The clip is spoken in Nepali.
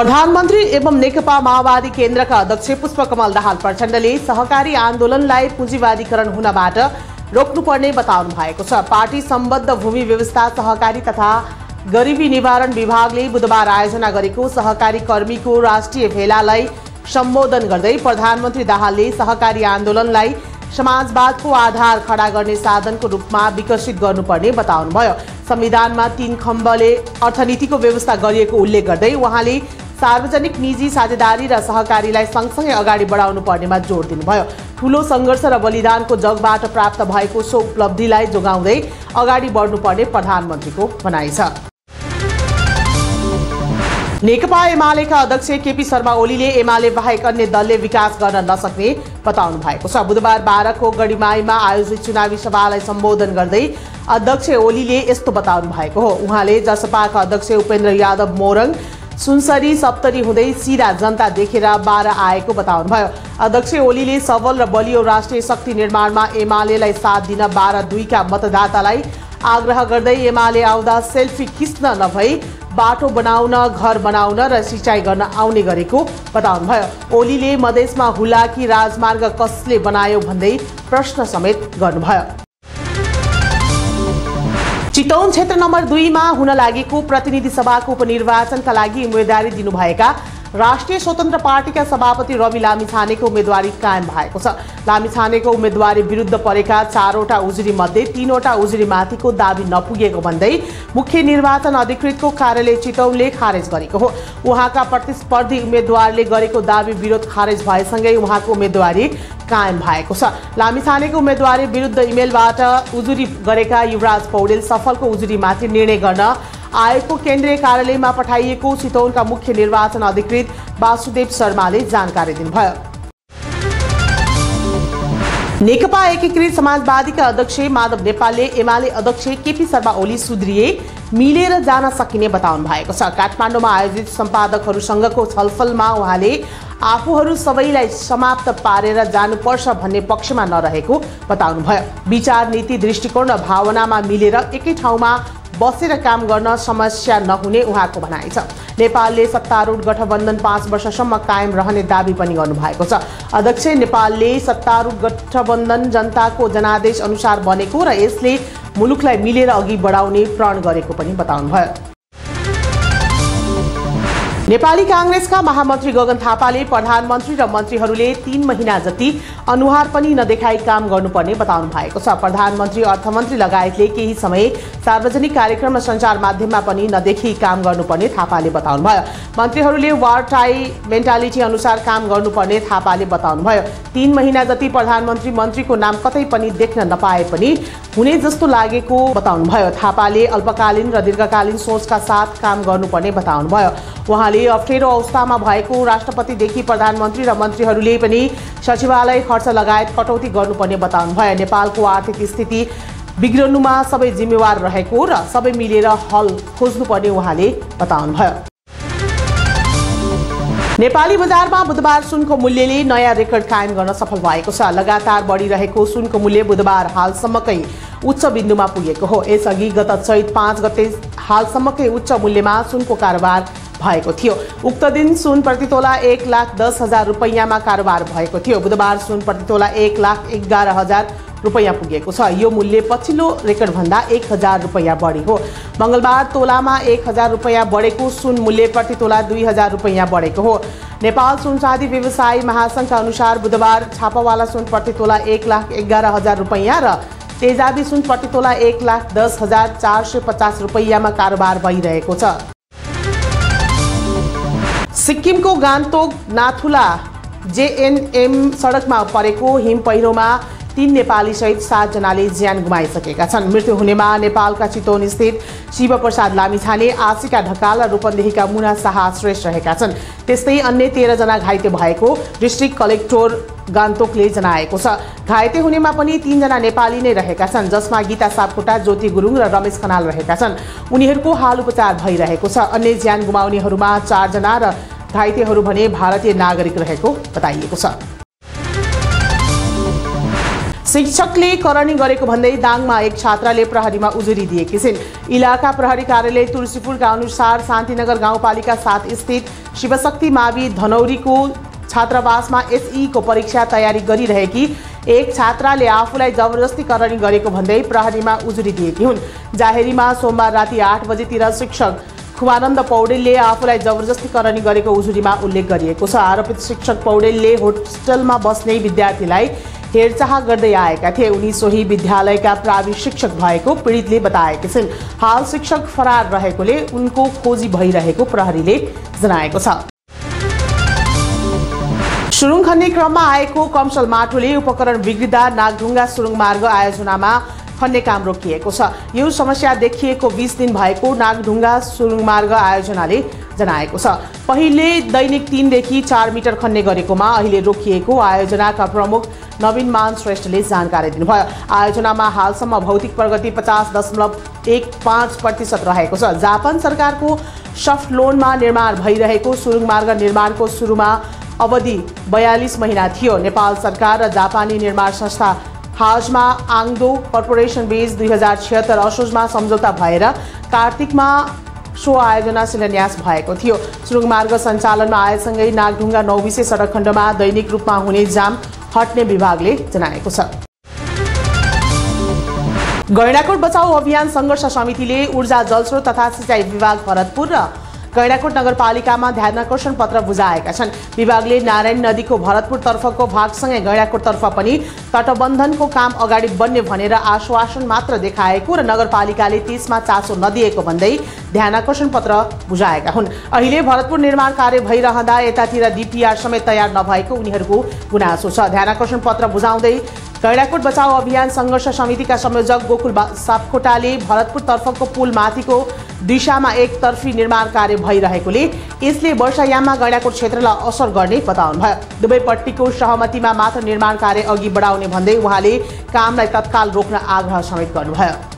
प्रधानमन्त्री एवं नेकपा माओवादी केन्द्रका अध्यक्ष पुष्पकमल दाहाल प्रचण्डले सहकारी आन्दोलनलाई पुँजीवादीकरण हुनबाट रोक्नुपर्ने बताउनु भएको छ। पार्टी सम्बद्ध भूमि व्यवस्था सहकारी तथा गरिबी निवारण विभागले बुधबार आयोजना गरेको सहकारी कर्मीको राष्ट्रिय भेलालाई सम्बोधन गर्दै प्रधानमन्त्री दाहालले सहकारी आन्दोलनलाई समाजवादको आधार खडा गर्ने साधनको रूपमा विकसित गर्नुपर्ने बताउनुभयो। संविधानमा 3 खम्बले अर्थनीतिको व्यवस्था गरिएको उल्लेख गर्दै उहाँले सार्वजनिक निजी साझेदारी र सहकारीलाई सँगसँगै अगाडि बढाउनु पर्नेमा जोड दिनुभयो। ठूलो संघर्ष र बलिदानको जगबाट प्राप्त भएको सो उपलब्धिलाई जोगाउँदै अगाडि बढ्नुपर्ने प्रधानमन्त्रीको भनाइ छ। नेकपा एमालेका अध्यक्ष केपी शर्मा ओलीले एमाले बाहेक अन्य दलले विकास गर्न नसक्ने बताउनु भएको छ। बुधबार 12 को गढीमाईमा आयोजित चुनावी सभालाई सम्बोधन गर्दै अध्यक्ष ओलीले यस्तो बताउनु भएको हो। उहाँले जसपाका अध्यक्ष उपेन्द्र यादव मोरङ सुनसरी सप्तरी हुँदै सीधा जनता देखेर 12 आएको बताउनुभयो। अध्यक्ष ओलीले सबल र बलियो राष्ट्रिय शक्ति निर्माणमा एमालेलाई साथ दिन 12/2 का मतदातालाई आग्रह गर्दै एमाले आउँदा सेल्फी खिच्न नभई बाटो बनाउन, घर बनाउन र सिँचाइ गर्न आउने गरेको बताउनुभयो। ओलीले मधेसमा हुला कि राजमार्ग कसले बनायो भन्दै प्रश्न समेत गर्नुभयो। चितौन क्षेत्र नम्बर 2 मा हुन लागेको प्रतिनिधि सभाको उपनिर्वाचनका लागि उम्मेदवारी दिनुभएका राष्ट्रिय स्वतन्त्र पार्टीका सभापति रवि लामिछानेको उम्मेदवारी कायम भएको छ। लामिछानेको उम्मेदवारी विरुद्ध परेका 4 वटा उजुरी मध्ये 3 वटा उजुरीमाथिको दाबी नपुगेको भन्दै मुख्य निर्वाचन अधिकृतको कार्यालय चितौनले खारेज गरेको हो। उहाँका प्रतिस्पर्धी उम्मेदवारले गरेको दाबी विरोध खारेज भएसँगै उहाँको उम्मेदवारी कायम भएको छ। लामिछानेको उम्मेदवारी विरुद्ध इमेलबाट उजुरी गरेका युवराज पौडेल सफलको उजुरीमाथि निर्णय गर्न आयोगको केन्द्रीय कार्यालयमा पठाइएको चितौनका मुख्य निर्वाचन अधिकृत वासुदेव शर्माले जानकारी दिनुभयो। नेकपा एकीकृत समाजवादीका अध्यक्ष माधव नेपालले एमाले अध्यक्ष केपी शर्मा ओली सुध्रिए मिलेर जान सकिने बताउनु भएको छ। काठमाडौँमा आयोजित सम्पादकहरूसँगको छलफलमा उहाँले आफूहरू सबैलाई समाप्त पारेर जानुपर्छ भन्ने पक्षमा नरहेको बताउनुभयो। विचार, नीति, दृष्टिकोण र भावनामा मिलेर एकै ठाउँमा बसेर काम गर्न समस्या नहुने उहाँको भनाइ छ। नेपालले सत्तारूढ गठबन्धन 5 वर्षसम्म कायम रहने दावी पनि गर्नुभएको छ। अध्यक्ष नेपालले सत्तारूढ गठबन्धन जनताको जनादेश अनुसार बनेको र यसले मुलुकलाई मिलेर अघि बढाउने प्रण गरेको पनि बताउनुभयो। नेपाली कांग्रेसका महामन्त्री गगन थापाले प्रधानमन्त्री र मन्त्रीहरूले 3 महिना जति अनुहार पनि नदेखाई काम गर्नुपर्ने बताउनु भएको छ। प्रधानमन्त्री, अर्थमन्त्री लगायतले केही समय सार्वजनिक कार्यक्रम र सञ्चार माध्यममा पनि नदेखी काम गर्नुपर्ने थापाले बताउनुभयो। मन्त्रीहरूले वार टाई मेन्टालिटी अनुसार काम गर्नुपर्ने थापाले बताउनुभयो। 3 महिना जति प्रधानमन्त्री मन्त्रीको नाम कतै पनि देख्न नपाए पनि हुने जस्तो लागेको बताउनुभयो। थापाले अल्पकालीन र दीर्घकालीन सोचका साथ काम गर्नुपर्ने बताउनुभयो। उहाँले अप्ठ्यारो अवस्थामा भएको राष्ट्रपतिदेखि प्रधानमन्त्री र मन्त्रीहरूले पनि सचिवालय खर्च लगायत कटौती गर्नुपर्ने बताउनुभयो। नेपालको आर्थिक स्थिति बिग्रनुमा सबै जिम्मेवार रहेको र सबै मिलेर हल खोज्नुपर्ने उहाँले बताउनुभयो। नेपाली बजारमा बुधबार सुनको मूल्यले नयाँ रेकर्ड कायम गर्न सफल भएको छ। लगातार बढिरहेको सुनको मूल्य बुधबार हालसम्मकै उच्च बिन्दुमा पुगेको हो। यसअघि गत चैत 5 गते हालसम्मकै उच्च मूल्यमा सुनको कारोबार भएको थियो। उक्त दिन सुन प्रतितोला 1,10,000 रुपैयाँमा कारोबार भएको थियो। बुधबार सुन प्रतितोला 1,11,000 रुपैयाँ पुगेको छ। यो मूल्य पछिल्लो रेकर्डभन्दा 1,000 रुपैयाँ बढी हो। मंगलबार तोलामा 1,000 रुपैयाँ बढेको सुन मूल्य प्रति तोला 2,000 रुपैयाँ बढेको हो। नेपाल सुनचाँदी व्यवसायी महासङ्घका अनुसार बुधबार छापावाला सुन प्रति तोला 1,11,000 रुपैयाँ र तेजाबी सुन प्रति तोला 1,10,450 रुपैयाँमा कारोबार भइरहेको छ। सिक्किमको गान्तोक नाथुला जेएनएम सडकमा परेको हिम पहिरोमा 3 नेपाली सहित 7 जनाले ज्यान गुमाइसकेका छन्। मृत्यु हुनेमा नेपालका चितौन स्थित शिवप्रसाद लामिछाने, आशिका ढकाल र रूपन्देहीका मुना साह श्रेष्ठ रहेका छन्। त्यस्तै अन्य 13 जना घाइते भएको डिस्ट्रिक्ट कलेक्टर गान्तोकले जनाएको छ। घाइते हुनेमा पनि 3 जना नेपाली नै रहेका छन्, जसमा गीता सापकोटा, ज्योति गुरुङ र रमेश खनाल रहेका छन्। उनीहरूको हाल उपचार भइरहेको छ। अन्य ज्यान गुमाउनेहरूमा 4 जना र घाइतेहरू भने भारतीय नागरिक रहेको बताइएको छ। शिक्षकले करणी गरेको भन्दै दाङमा एक छात्राले प्रहरीमा उजुरी दिएकी छिन्। इलाका प्रहरी कार्यालय तुलसीपुरका अनुसार शान्तिनगर गाउँपालिका 7 स्थित शिवशक्ति मावि धनौरीको छात्रावासमा एसई को परीक्षा तयारी गरिरहेकी एक छात्राले आफूलाई जबरजस्ती करणी गरेको भन्दै प्रहरीमा उजुरी दिएकी हुन्। जाहेरीमा सोमबार राति 8 बजेतिर शिक्षक खुवानन्द पौडेलले आफूलाई जबरजस्ती करणी गरेको उजुरीमा उल्लेख गरिएको छ। आरोपित शिक्षक पौडेलले होस्टलमा बस्ने विद्यार्थीलाई हेरचाह गर्दै आएका थिए। उनी सोही विद्यालयका प्रावि शिक्षक भएको पीडितले बताएकी छिन्। हाल शिक्षक फरार रहेकोले उनको खोजी भइरहेको प्रहरीले जनाएको छ। सुरुङ खन्ने क्रममा आएको कमसल माटोले उपकरण बिग्रिदा नागढुंगा सुरुङमार्ग आयोजनामा खन्ने काम रोकिएको छ। यो समस्या देखिएको 20 दिन भएको नागढुंगा सुरुङमार्ग आयोजनाले जनाएको छ। पहिले दैनिक 3 देखि 4 मिटर खन्ने गरेकोमा अहिले रोकिएको आयोजनाका प्रमुख नवीन मान श्रेष्ठले जानकारी दिनुभयो। आयोजनामा हालसम्म भौतिक प्रगति 50.15% रहेको छ। जापान सरकारको सफ्ट लोनमा निर्माण भइरहेको सुरुङमार्ग निर्माणको सुरुमा अवधि 42 महिना थियो। नेपाल सरकार र जापानी निर्माण संस्था हाजमा आङदो कर्पोरेसन बीच 2076 असोजमा सम्झौता भएर कार्तिकमा सो आयोजना शिलान्यास भएको थियो। सुरुङमार्ग सञ्चालनमा आएसँगै नागढुंगा नौबिसे सडक खण्डमा दैनिक रूपमा हुने जाम हट्ने विभागले जनाएको छ। गैंडाकोट बचाउ अभियान संघर्ष समितिले ऊर्जा जलस्रोत तथा सिंचाई विभाग भरतपुर र गैंडाकोट नगरपालिकामा ध्यानाकर्षण पत्र बुझाएका छन्। विभागले नारायण नदीको भरतपुरतर्फको भागसँगै गैंडाकोटतर्फ पनि तटबन्धनको काम अगाडि बढ्ने भनेर आश्वासन मात्र देखाएको र नगरपालिकाले त्यसमा चासो नदिएको भन्दै ध्यानाकर्षण पत्र बुझाएका हुन्। अहिले भरतपुर निर्माण कार्य भइरहँदा यतातिर डीपीआर समेत तयार नभएको उनीहरूको गुनासो छ। ध्यानाकर्षण पत्र बुझाउँदै गैंडाकोट बचाउ अभियान संघर्ष समितिका संयोजक गोकुल सापकोटाले भरतपुरतर्फको पुल माथिको दिशामा एकतर्फी निर्माण कार्य भइरहेकोले यसले वर्षायाममा गैंडाकोट क्षेत्रलाई असर गर्ने बताउनुभयो। दुवैपट्टिको सहमतिमा मात्र निर्माण कार्य अघि बढाउने भन्दै उहाँले कामलाई तत्काल रोक्न आग्रह समेत गर्नुभयो।